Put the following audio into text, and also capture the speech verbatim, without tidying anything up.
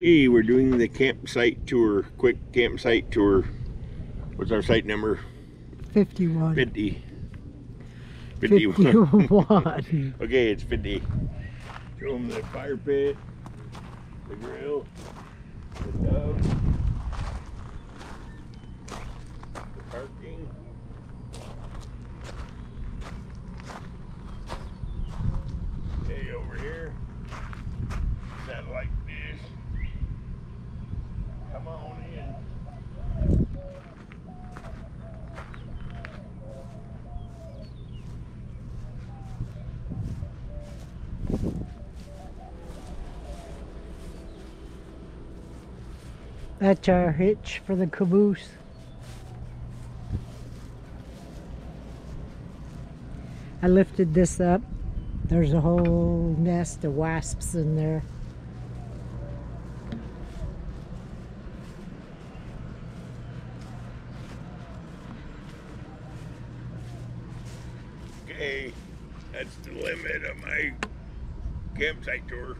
Hey, we're doing the campsite tour, quick campsite tour. What's our site number? fifty-one. fifty. fifty-one. fifty-one. Okay, it's fifty. Show them the fire pit, the grill, the tub, the parking. Hey, over here, satellite dish. Come on in. That's our hitch for the caboose. I lifted this up. There's a whole nest of wasps in there. Okay, that's the limit of my campsite tour.